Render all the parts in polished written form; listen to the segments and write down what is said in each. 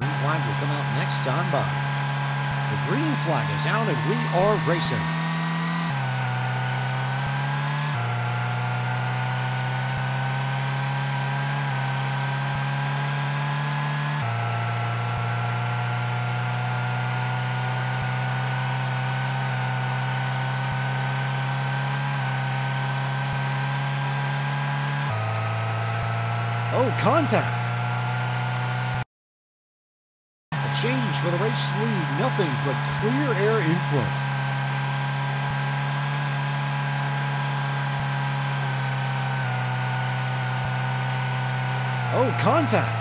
Green flag will come out next on by. The green flag is out and we are racing. Oh, contact. A change for the race lead. Nothing but clear air influence. Oh, contact.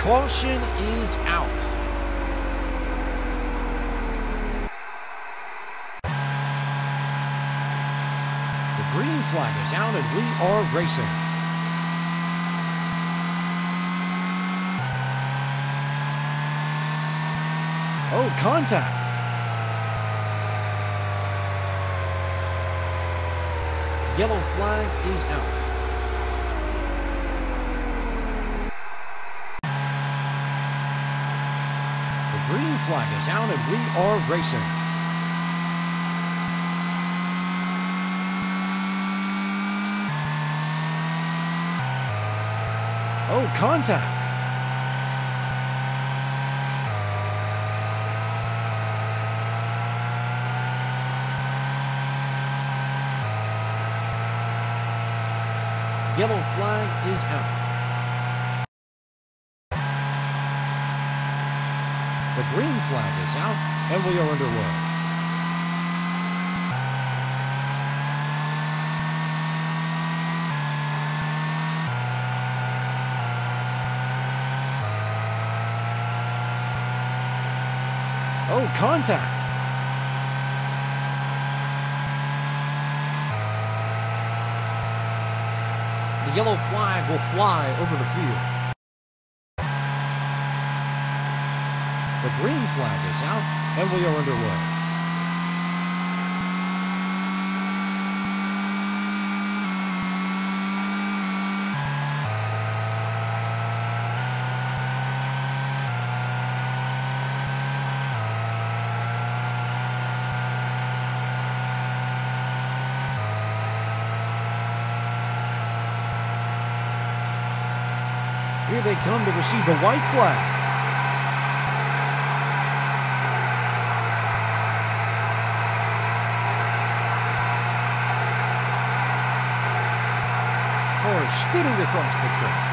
Caution is out. Green flag is out and we are racing. Oh, contact. Yellow flag is out. The green flag is out and we are racing. Oh, contact. Yellow flag is out. The green flag is out, and we are underway. Oh, contact. The yellow flag will fly over the field. The green flag is out, and we are underway. Here they come to receive the white flag. Cars spinning across the track.